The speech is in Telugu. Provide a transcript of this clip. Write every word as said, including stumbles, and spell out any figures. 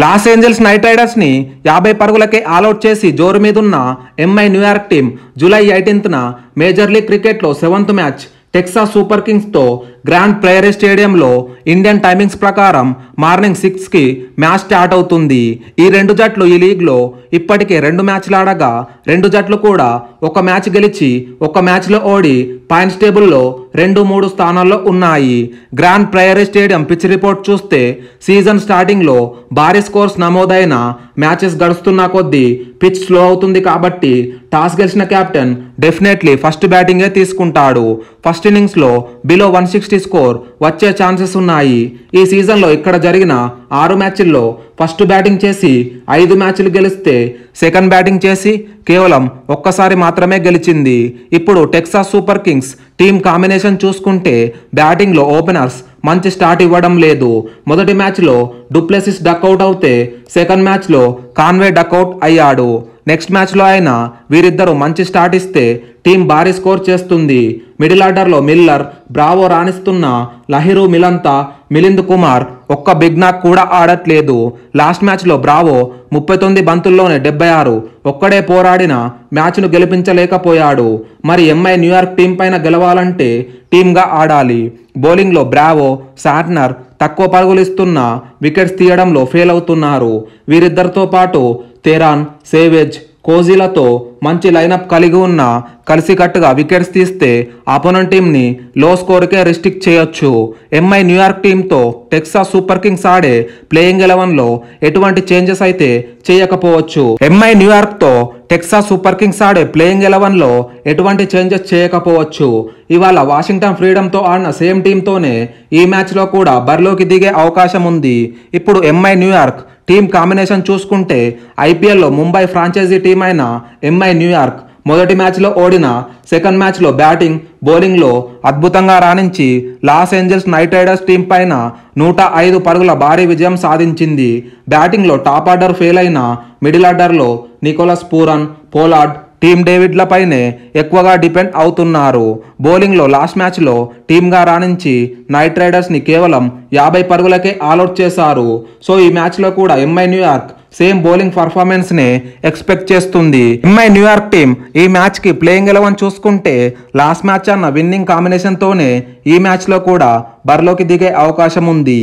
లాస్ ఏంజెల్స్ నైట్ రైడర్స్ ని యాభై పరుగులకే ఆల్అౌట్ చేసి జోరు మీదున్న ఎంఐ న్యూయార్క్ టీం జూలై ఎనిమిదిన మేజర్ లీగ్ క్రికెట్ లో seventh match Texas super Kings తో గ్రాండ్ ప్రైరీ స్టేడియంలో ఇండియన్ టైమింగ్స్ ప్రకారం మార్నింగ్ సిక్స్ కి మ్యాచ్ స్టార్ట్ అవుతుంది. ఈ రెండు జట్లు ఈ లీగ్లో ఇప్పటికే రెండు మ్యాచ్లు ఆడగా రెండు జట్లు కూడా ఒక మ్యాచ్ గెలిచి ఒక మ్యాచ్లో ఓడి పాయింట్స్ టేబుల్లో రెండు మూడు స్థానాల్లో ఉన్నాయి. Grand prairie stadium pitch report చూస్తే సీజన్ స్టార్టింగ్లో భారీ స్కోర్స్ నమోదైన మ్యాచెస్ గడుస్తున్న కొద్దీ పిచ్ స్లో అవుతుంది కాబట్టి టాస్ గెలిచిన కెప్టెన్ డెఫినెట్లీ ఫస్ట్ బ్యాటింగే తీసుకుంటాడు. ఫస్ట్ ఇన్నింగ్స్లో బిలో వన్ సిక్స్టీ స్కోర్ వచ్చే ఛాన్సెస్ ఉన్నాయి. ఈ సీజన్లో ఇక్కడ జరిగిన ఆరు మ్యాచ్ల్లో ఫస్ట్ బ్యాటింగ్ చేసి ఐదు మ్యాచ్లు గెలిస్తే సెకండ్ బ్యాటింగ్ చేసి కేవలం ఒక్కసారి మాత్రమే గెలిచింది. ఇప్పుడు Texas super Kings team combination చూసుకుంటే బ్యాటింగ్లో ఓపెనర్స్ మంచి స్టార్ట్ ఇవ్వడం లేదు. మొదటి మ్యాచ్లో డూప్లెసిస్ డక్అవుట్ అవుతే సెకండ్ మ్యాచ్లో కాన్వే డక్అవుట్ అయ్యాడు. నెక్స్ట్ మ్యాచ్లో అయినా వీరిద్దరూ మంచి స్టార్ట్ ఇస్తే టీం భారీ స్కోర్ చేస్తుంది. మిడిల్ ఆర్డర్లో మిల్లర్, బ్రావో రాణిస్తున్న లహిరు మిలంతా, మిలింద్ కుమార్ ఒక్క బిగ్ నాక్ కూడా ఆడట్లేదు. లాస్ట్ మ్యాచ్లో బ్రావో ముప్పై తొమ్మిది బంతుల్లోనే డెబ్బై ఆరు ఒక్కడే పోరాడిన మ్యాచ్ను గెలిపించలేకపోయాడు. మరి ఎంఐ న్యూయార్క్ టీం పైన గెలవాలంటే టీమ్గా ఆడాలి. బౌలింగ్లో బ్రావో, శాట్నర్ తక్కువ పరుగులు ఇస్తున్నా వికెట్స్ తీయడంలో ఫెయిల్ అవుతున్నారు. వీరిద్దరితో పాటు తెరాన్, సేవేజ్, కోజీలతో మంచి లైనప్ కలిగి ఉన్న కలిసికట్టుగా వికెట్స్ తీస్తే ఆపోనెంట్ టీంని లో స్కోర్కే రిస్ట్రిక్ట్ చేయొచ్చు. ఎంఐ న్యూయార్క్ టీంతో టెక్సాస్ సూపర్ కింగ్స్ ఆడే ప్లేయింగ్ ఎలెవన్లో ఎటువంటి చేంజెస్ అయితే చేయకపోవచ్చు. ఎంఐ న్యూయార్క్తో టెక్సాస్ సూపర్ కింగ్స్ ఆడే ప్లేయింగ్ ఎలెవన్లో ఎటువంటి చేంజెస్ చేయకపోవచ్చు. ఇవాళ వాషింగ్టన్ ఫ్రీడమ్తో ఆడిన సేమ్ టీంతోనే ఈ మ్యాచ్లో కూడా బరిలోకి దిగే అవకాశం ఉంది. ఇప్పుడు ఎంఐ న్యూయార్క్ టీం కాంబినేషన్ చూసుకుంటే ఐపీఎల్లో ముంబై ఫ్రాంచైజీ టీం అయిన ఎంఐ న్యూయార్క్ మొదటి మ్యాచ్లో ఓడిన సెకండ్ మ్యాచ్లో బ్యాటింగ్, బౌలింగ్లో అద్భుతంగా రాణించి Los Angeles Knight Riders team పైన నూట ఐదు పరుగుల భారీ విజయం సాధించింది. బ్యాటింగ్లో టాప్ ఆర్డర్ ఫెయిల్ అయిన మిడిల్ ఆర్డర్లో నికోలస్ పూరన్, పోలార్డ్, టీమ్ డేవిడ్లపైనే ఎక్కువగా డిపెండ్ అవుతున్నారు. బౌలింగ్లో లాస్ట్ మ్యాచ్లో టీమ్గా రాణించి నైట్ రైడర్స్ని కేవలం యాభై పరుగులకే ఆల్అౌట్ చేశారు. సో ఈ మ్యాచ్లో కూడా MI New York same bowling performance ని ఎక్స్పెక్ట్ చేస్తుంది. ఎంఐ న్యూయార్క్ టీం ఈ మ్యాచ్ కి ప్లేయింగ్ ఎలెవన్ చూసుకుంటే లాస్ట్ మ్యాచ్ అన్న విన్నింగ్ కాంబినేషన్ తోనే ఈ మ్యాచ్ లో కూడా బరిలోకి దిగే అవకాశం ఉంది.